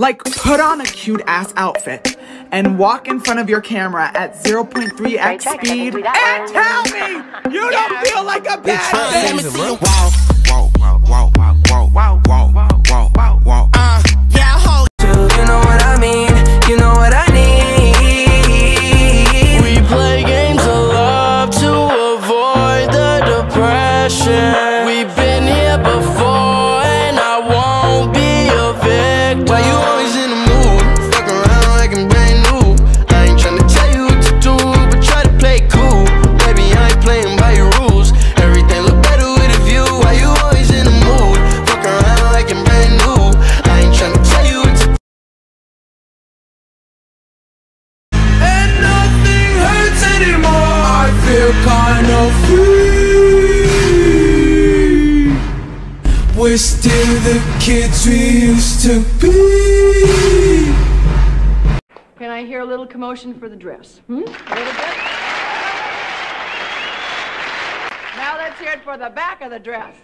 Like, put on a cute ass outfit and walk in front of your camera at 0.3x speed and tell me you don't feel like a bad bitch. Wow, wow, wow, wow, wow, wow, wow, wow, wow, wow. Yeah, hold. You know what I mean? You know what I need? We play games of love to avoid the depression. We've been here before, and I won't be a victim. Why you always in the mood? Fuck around like I'm brand new. I ain't tryna tell you what to do, but try to play cool. Baby, I ain't playing by your rules. Everything look better with a view. Why you always in the mood? Fuck around like I'm brand new. I ain't tryna tell you what to do. And nothing hurts anymore. I feel kind of free. We're still the kids we used to be. Can I hear a little commotion for the dress? A little bit. Now let's hear it for the back of the dress.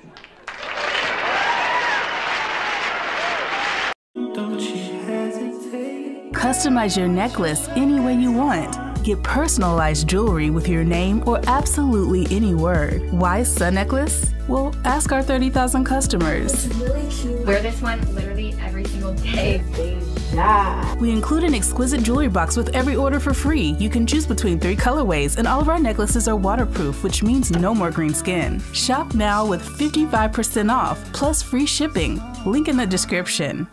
Don't you hesitate. Customize your necklace any way you want. Get personalized jewelry with your name or absolutely any word. Why Sun Necklace? Well, ask our 30,000 customers. It's really cute. Wear this one literally every single day. We include an exquisite jewelry box with every order for free. You can choose between 3 colorways, and all of our necklaces are waterproof, which means no more green skin. Shop now with 55% off, plus free shipping. Link in the description.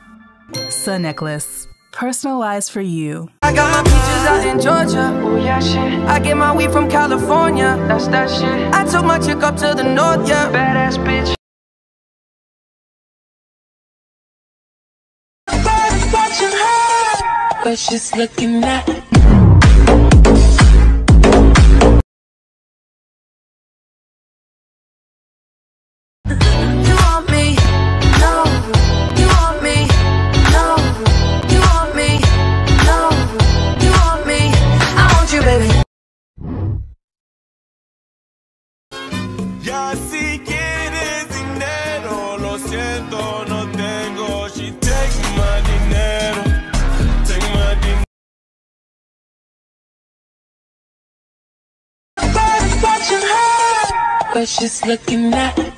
Sun Necklace. Personalized for you. I got my peaches out in Georgia. Oh yeah, shit. I get my weed from California. That's that shit. I took my chick up to the north, yeah. Badass bitch. But she's looking at but she's looking at me.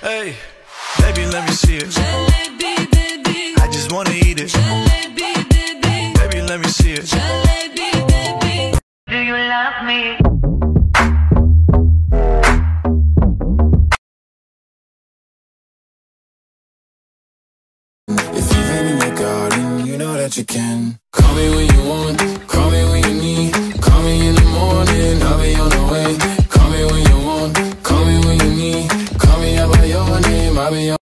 Hey, baby, let me see it. Jalebi, baby. I just wanna eat it. Jalebi, baby. Baby, let me see it. Jalebi, baby. Do you love me? If you've been in your garden, you know that you can. Call me when you want, call me when you need. Call me in the morning, I'll be on the way. Call me when you want, call me when you need. Call me out by your name, I'll be on.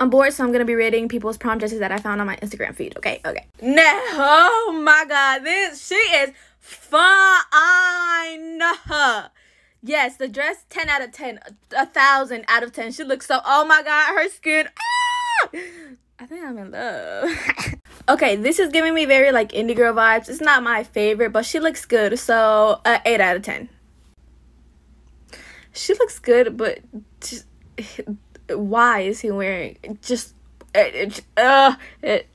I'm bored, so I'm gonna be reading people's prompt judges that I found on my Instagram feed. Okay. No, oh my god, she is fine. Yes, the dress, 10 out of 10, 1,000 out of 10. She looks so, oh my god, her skin. Ah! I think I'm in love. Okay, this is giving me very like indie girl vibes. It's not my favorite, but she looks good, so 8 out of 10. She looks good, but just, why is he wearing just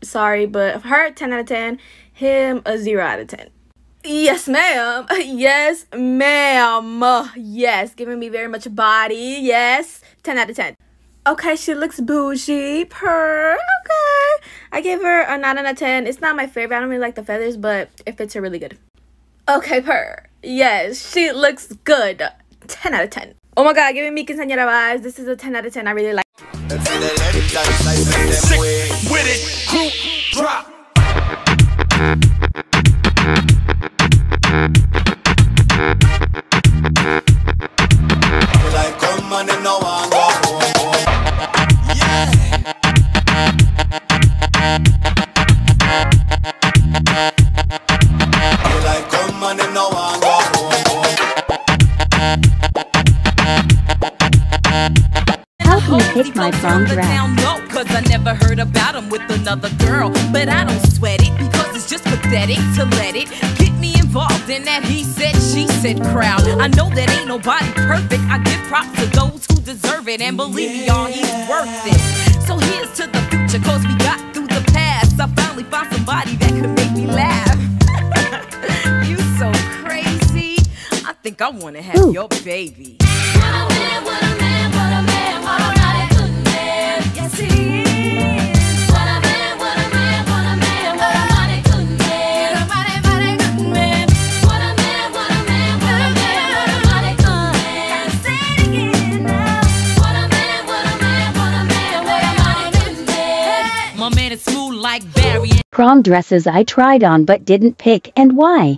sorry, but her 10 out of 10, him a 0 out of 10. Yes ma'am, yes ma'am, yes, giving me very much body. Yes, 10 out of 10. Okay, she looks bougie, purr. Okay, I give her a 9 out of 10. It's not my favorite, I don't really like the feathers, but it fits her really good. Okay, purr. Yes, she looks good, 10 out of 10. Oh my god, giving me quinceañera vibes. This is a 10 out of 10. I really like it. Sick with it, group drop. Help me pick my prom dress. No, cause I never heard about him with another girl. But I don't sweat it because it's just pathetic to let it get me involved in that he said, she said crowd. I know that ain't nobody perfect. I give props to those who deserve it, and believe me, y'all, he's worth it. So here's to the future, cause we got through the past. I finally found somebody that could make me laugh. You so crazy. I think I wanna have your baby. Prom dresses I tried on but didn't pick, and why?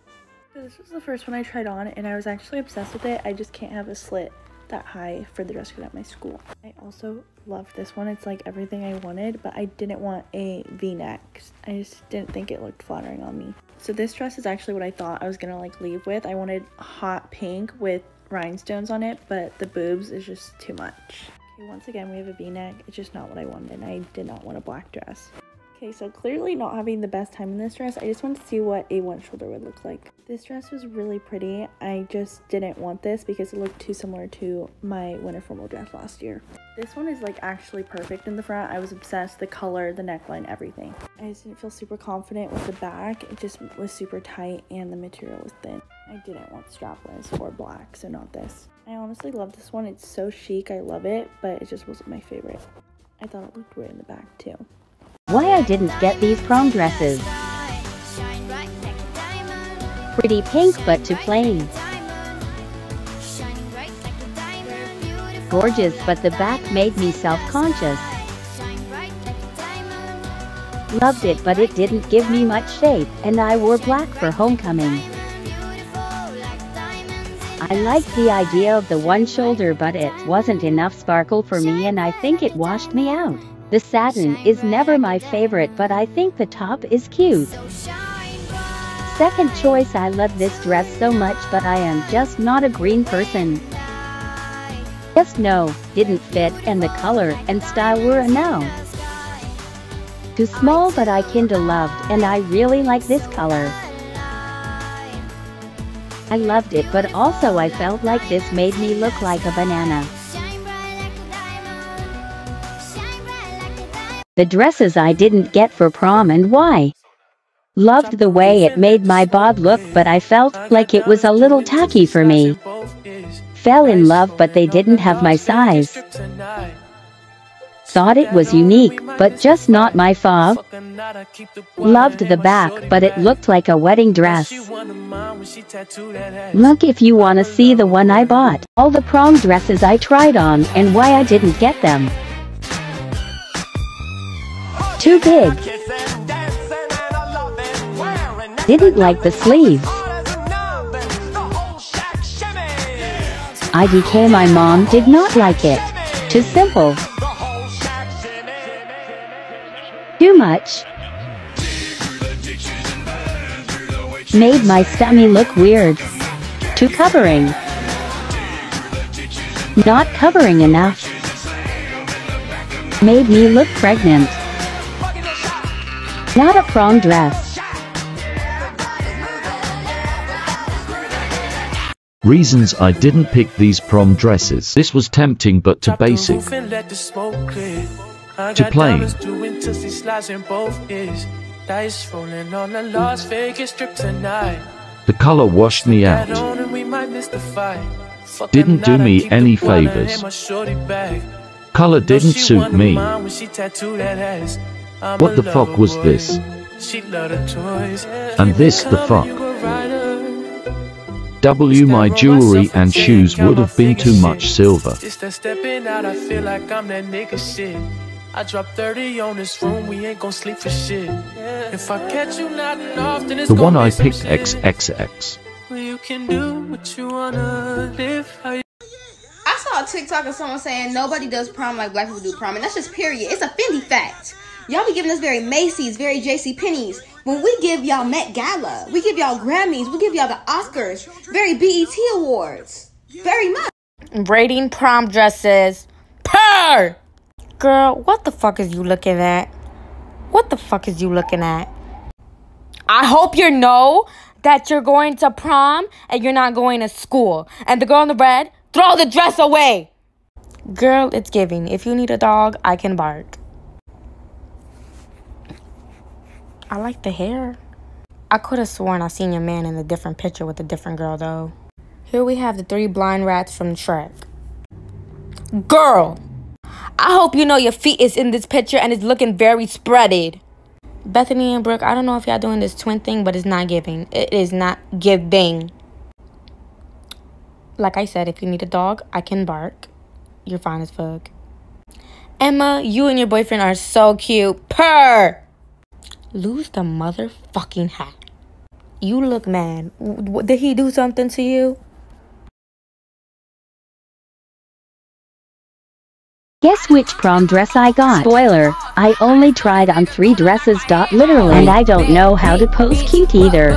This was the first one I tried on, and I was actually obsessed with it. I just can't have a slit that high for the dress code at my school. I also love this one. It's like everything I wanted, but I didn't want a v-neck. I just didn't think it looked flattering on me. So this dress is actually what I thought I was gonna like leave with. I wanted hot pink with rhinestones on it, but the boobs is just too much. Okay, once again we have a v-neck. It's just not what I wanted, and I did not want a black dress. Okay, so clearly not having the best time in this dress. I just wanted to see what a one shoulder would look like. This dress was really pretty. I just didn't want this because it looked too similar to my winter formal dress last year. This one is like actually perfect in the front. I was obsessed. The color, the neckline, everything. I just didn't feel super confident with the back. It just was super tight and the material was thin. I didn't want strapless or black, so not this. I honestly love this one. It's so chic. I love it, but it just wasn't my favorite. I thought it looked weird in the back too. Why I didn't get these prom dresses. Pretty pink but too plain. Gorgeous but the back made me self-conscious. Loved it but it didn't give me much shape, and I wore black for homecoming. I liked the idea of the one shoulder, but it wasn't enough sparkle for me, and I think it washed me out. The satin is never my favorite, but I think the top is cute. Second choice. I love this dress so much, but I am just not a green person. Just no, didn't fit, and the color and style were a no. Too small, but I kinda loved, and I really like this color. I loved it, but also I felt like this made me look like a banana. The dresses I didn't get for prom, and why. Loved the way it made my bod look, but I felt like it was a little tacky for me. Fell in love, but they didn't have my size. Thought it was unique, but just not my fave. Loved the back, but it looked like a wedding dress. Look if you wanna see the one I bought. All the prom dresses I tried on, and why I didn't get them. Too big. Didn't like the sleeves. IDK, my mom did not like it. Too simple. Too much. Made my stomach look weird. Too covering. Not covering enough. Made me look pregnant. Not a prom dress. Reasons I didn't pick these prom dresses. This was tempting but too basic. Too plain. The color washed me out. Didn't do me any favors. Color didn't suit me. What the fuck was this? And this the fuck? My jewelry and shoes would have been too much silver. I drop 30 on this room, we ain't gonna sleep for shit. If I catch you not enough, then it's the one I picked XXX. You can do what you wanna live. I saw a TikTok of someone saying nobody does prom like black people do prom, and that's just period. It's a Fendi fact. Y'all be giving us very Macy's, very JCPenney's. When we give y'all Met Gala, we give y'all Grammys, we give y'all the Oscars, very BET Awards. Very much. Rating prom dresses. Purr! Girl, what the fuck is you looking at? What the fuck is you looking at? I hope you know that you're going to prom and you're not going to school. And the girl in the red, throw the dress away. Girl, it's giving. If you need a dog, I can bark. I like the hair. I could have sworn I seen your man in a different picture with a different girl, though. Here we have the three blind rats from Shrek. Girl, I hope you know your feet is in this picture and it's looking very spreaded. Bethany and Brooke, I don't know if y'all doing this twin thing, but it's not giving. It is not giving. Like I said, if you need a dog, I can bark. You're fine as fuck. Emma, you and your boyfriend are so cute. Purr! Lose the motherfucking hat. You look mad. Did he do something to you? Guess which prom dress I got. Spoiler, I only tried on 3 dresses. Literally, and I don't know how to pose cute either.